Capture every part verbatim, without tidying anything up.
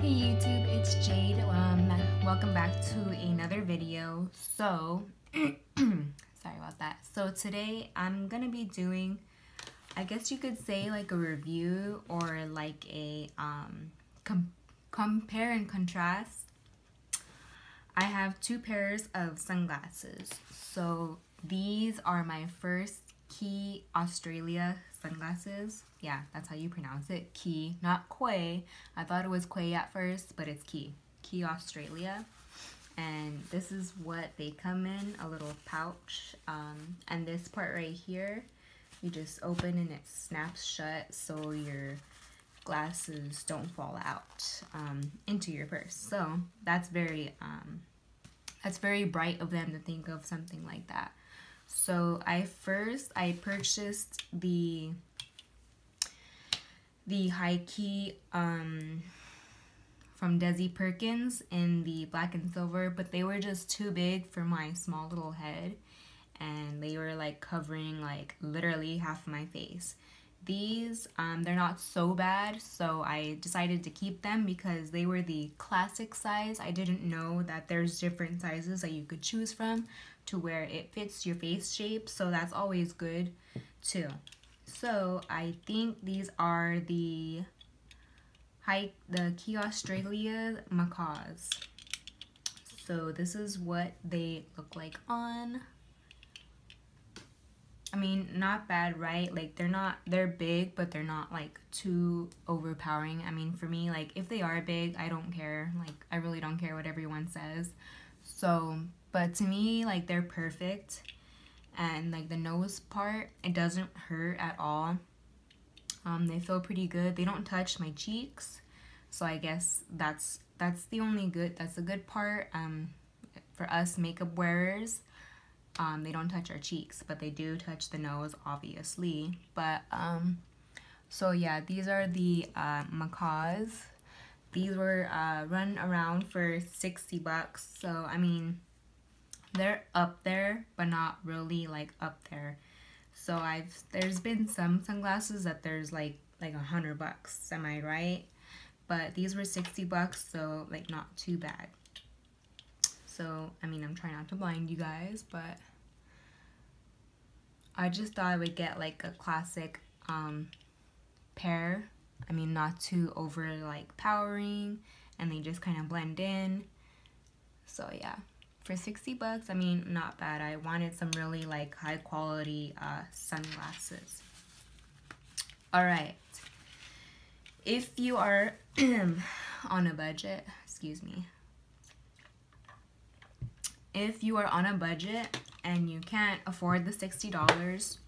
Hey YouTube, it's Jade. Um, welcome back to another video. So, sorry about that. So today I'm gonna be doing, I guess you could say, like a review or like a um, com compare and contrast. I have two pairs of sunglasses. So these are my first Quay Australia sunglasses. Yeah, that's how you pronounce it. Quay, not Quay. I thought it was Quay at first, but it's Quay. Quay Australia. And this is what they come in, a little pouch. Um, and this part right here, you just open and it snaps shut so your glasses don't fall out um, into your purse. So that's very, um, that's very bright of them to think of something like that. So I first, I purchased the, the high Quay um, from Desi Perkins in the black and silver, but they were just too big for my small little head. And they were like covering like literally half of my face. These, um, they're not so bad, so I decided to keep them because they were the classic size. I didn't know that there's different sizes that you could choose from to where it fits your face shape, so that's always good too. So I think these are the high, the Quay Australia Macaws. So this is what they look like on. I mean, not bad, right? Like, they're not, they're big, but they're not, like, too overpowering. I mean, for me, like, if they are big, I don't care. Like, I really don't care what everyone says. So, but to me, like, they're perfect. And, like, the nose part, it doesn't hurt at all. Um, they feel pretty good. They don't touch my cheeks. So, I guess that's, that's the only good, that's the good part. Um, for us makeup wearers. Um, they don't touch our cheeks, but they do touch the nose, obviously. But, um, so yeah, these are the uh, Macaws. These were uh, run around for sixty bucks. So, I mean, they're up there, but not really, like, up there. So, I've, there's been some sunglasses that there's, like, like a hundred bucks. Am I right? But these were sixty bucks, so, like, not too bad. So, I mean, I'm trying not to blind you guys, but I just thought I would get, like, a classic um, pair. I mean, not too over, like, powering, and they just kind of blend in. So, yeah. For sixty bucks, I mean, not bad. I wanted some really, like, high-quality uh, sunglasses. All right. If you are on a budget, excuse me. If you are on a budget and you can't afford the sixty dollars,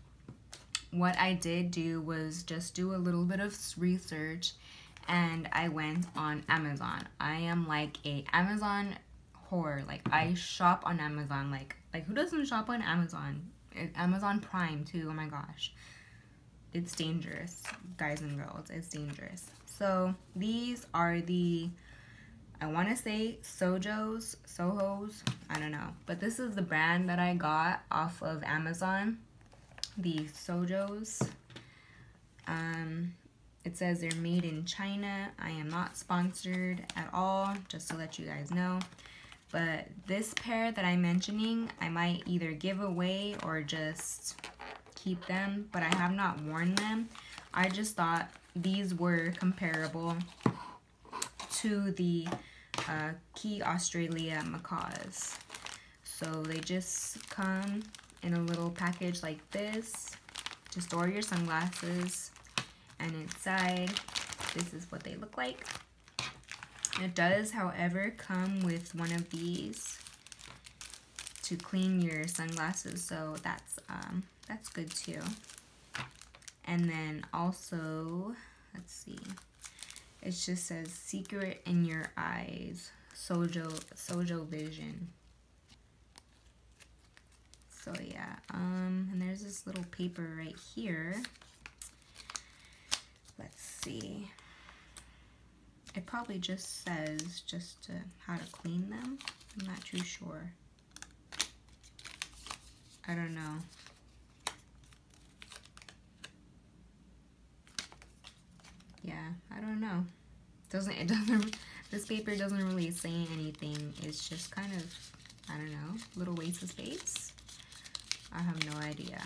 what I did do was just do a little bit of research and I went on Amazon. I am like a Amazon whore. Like, I shop on Amazon. Like, like who doesn't shop on Amazon? Amazon Prime too, oh my gosh. It's dangerous, guys and girls, it's dangerous. So these are the, I want to say SOJOS, SOHOs, I don't know. But this is the brand that I got off of Amazon, the SOJOS. Um, it says they're made in China. I am not sponsored at all, just to let you guys know. But this pair that I'm mentioning, I might either give away or just keep them. But I have not worn them. I just thought these were comparable to the uh, Quay Australia Macaws. So they just come in a little package like this to store your sunglasses, and inside this is what they look like. It does, however, come with one of these to clean your sunglasses, so that's um, that's good too. And then also, let's see, it just says secret in your eyes, Sojo Sojo Vision. So yeah, um, and there's this little paper right here. Let's see. It probably just says just to, how to clean them. I'm not too sure. I don't know. Yeah, I don't know. Doesn't it doesn't This paper doesn't really say anything. It's just kind of, I don't know, little waste of space. I have no idea.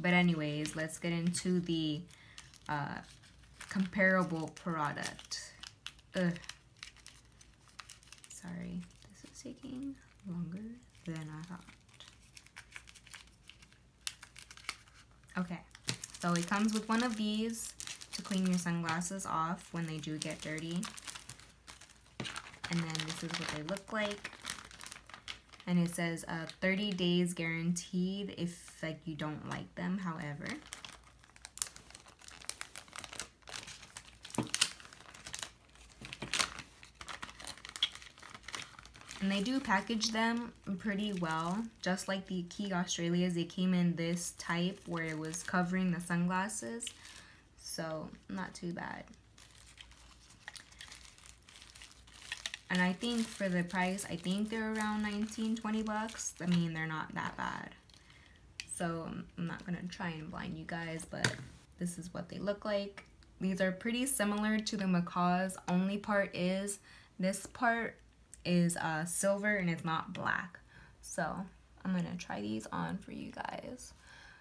But anyways, let's get into the uh, comparable product. Ugh. Sorry, this is taking longer than I thought. Okay, so it comes with one of these to clean your sunglasses off when they do get dirty. And then this is what they look like. And it says uh, thirty days guaranteed if like you don't like them, however. And they do package them pretty well. Just like the Quay Australias, they came in this type where it was covering the sunglasses. So, not too bad. And I think for the price, I think they're around nineteen, twenty bucks. I mean, they're not that bad. So I'm not gonna try and blind you guys, but this is what they look like. These are pretty similar to the Macaws. Only part is, this part is uh, silver and it's not black. So I'm gonna try these on for you guys.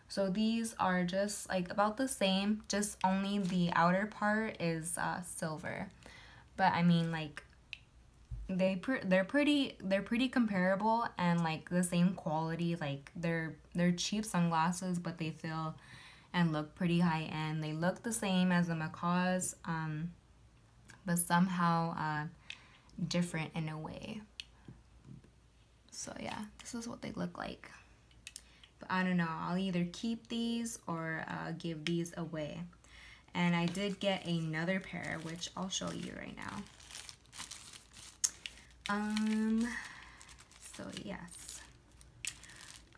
So these are just like about the same, just only the outer part is uh, silver. But I mean, like, They pre they're pretty they're pretty comparable and like the same quality. Like they're they're cheap sunglasses, but they feel and look pretty high end. They look the same as the Macaws, um, but somehow uh, different in a way. So yeah, this is what they look like. But I don't know. I'll either keep these or uh, give these away. And I did get another pair, which I'll show you right now. Um, so yes,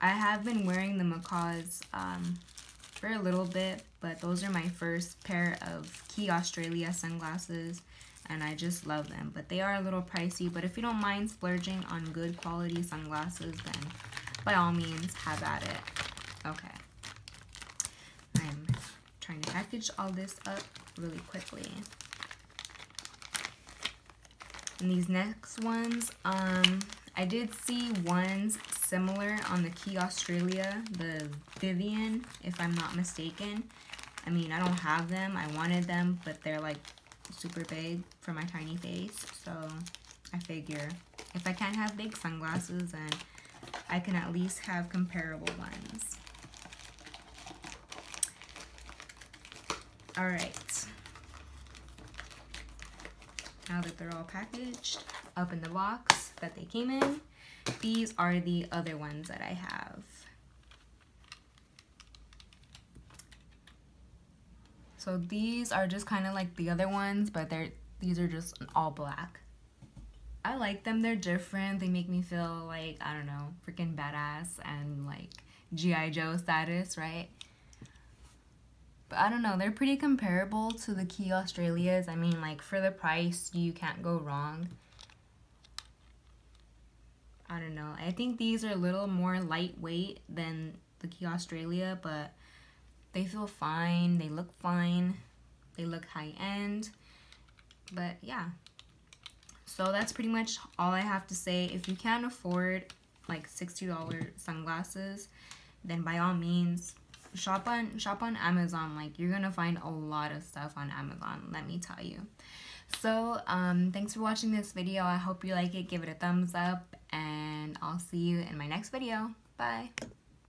I have been wearing the Macaws um, for a little bit, but those are my first pair of Quay Australia sunglasses, and I just love them. But they are a little pricey, but if you don't mind splurging on good quality sunglasses, then by all means, have at it. Okay, I'm trying to package all this up really quickly. And these next ones, um, I did see ones similar on the Quay Australia, the Vivian, if I'm not mistaken. I mean, I don't have them. I wanted them, but they're like super big for my tiny face. So I figure if I can't have big sunglasses, then I can at least have comparable ones. All right. Now that they're all packaged up in the box that they came in, these are the other ones that I have. So these are just kind of like the other ones, but they're these are just all black. I like them. They're different. They make me feel like, I don't know, freaking badass and like G I Joe status, right? I don't know, they're pretty comparable to the Quay Australias. I mean, like, for the price, you can't go wrong. I don't know. I think these are a little more lightweight than the Quay Australia, but they feel fine. They look fine. They look high-end. But, yeah. So, that's pretty much all I have to say. If you can't afford, like, sixty dollar sunglasses, then by all means, shop on shop on Amazon. Like, you're gonna find a lot of stuff on Amazon, let me tell you. So um thanks for watching this video. I hope you like it. Give it a thumbs up, and I'll see you in my next video. Bye.